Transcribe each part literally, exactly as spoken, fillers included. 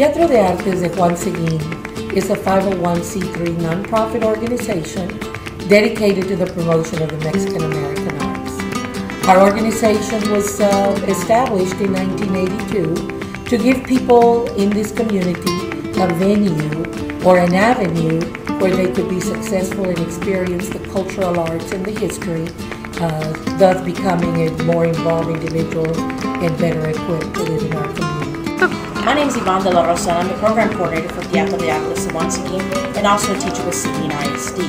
Teatro de Artes de Juan Seguín is a five oh one c three nonprofit organization dedicated to the promotion of the Mexican-American arts. Our organization was uh, established in nineteen eighty-two to give people in this community a venue or an avenue where they could be successful and experience the cultural arts and the history, uh, thus becoming a more involved individual and better equipped to live in our community. My name is Yvonne De La Rosa, and I'm the program coordinator for Teatro de Artes de Juan Seguín and also a teacher with Seguin I S D.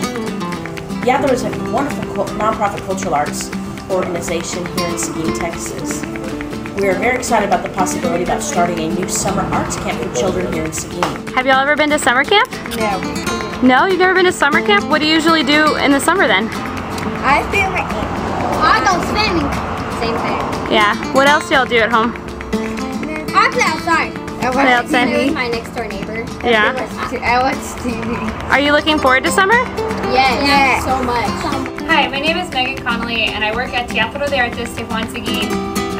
Teatro is a wonderful nonprofit cultural arts organization here in Seguin, Texas. We are very excited about the possibility about starting a new summer arts camp for children here in Seguin. Have y'all ever been to summer camp? No. No? You've never been to summer camp? What do you usually do in the summer then? I feel like I go swimming. Same thing. Yeah. What else do y'all do at home? I play outside. I watch play outside. T V with my next door neighbor. Yeah. I watch T V. Are you looking forward to summer? Yes, yes. So much. Hi, my name is Megan Connolly, and I work at Teatro de Artes de Juan Seguín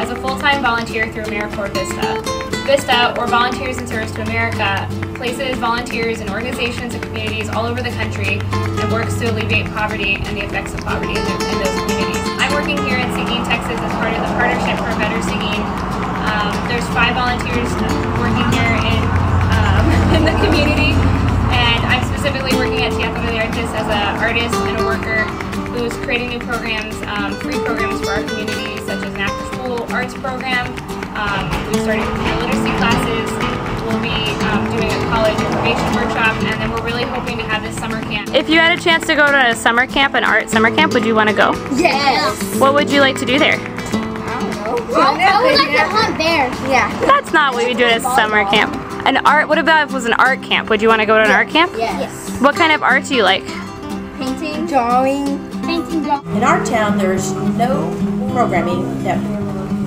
as a full-time volunteer through AmeriCorps Vista. Vista, or Volunteers in Service to America, places volunteers in organizations and communities all over the country and works to alleviate poverty and the effects of poverty in those communities. I'm working here in Seguin, Texas as part of the Partnership for a Better Seguin. Um, there's five volunteers working here in, um, in the community, and I'm specifically working at Teatro de Artes as an artist and a worker who's creating new programs, um, free programs for our community, such as an after-school arts program. Um, we've started literacy classes. We'll be um, doing a college information workshop, and then we're really hoping to have this summer camp. If you had a chance to go to a summer camp, an art summer camp, would you want to go? Yes. What would you like to do there? Well, I would like to hunt bears. Yeah. That's not what we do at a summer camp. An art. What about if it was an art camp? Would you want to go to an yeah. art camp? Yes. yes. What kind of art do you like? Painting, drawing, painting, drawing. In our town, there's no programming that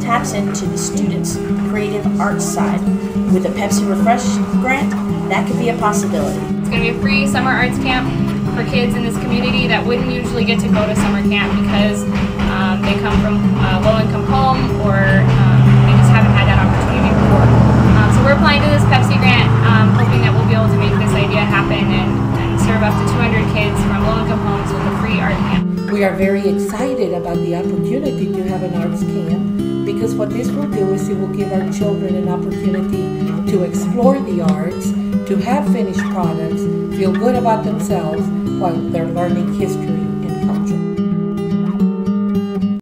taps into the students' creative arts side. With a Pepsi Refresh grant, that could be a possibility. It's going to be a free summer arts camp for kids in this community that wouldn't usually get to go to summer camp because um, they come from a low-income home or um, they just haven't had that opportunity before. Um, so we're applying to this Pepsi grant, um, hoping that we'll be able to make this idea happen and, and serve up to two hundred kids from low-income homes with a free art camp. We are very excited about the opportunity to have an arts camp because what this will do is it will give our children an opportunity to explore the arts, to have finished products, feel good about themselves while they're learning history.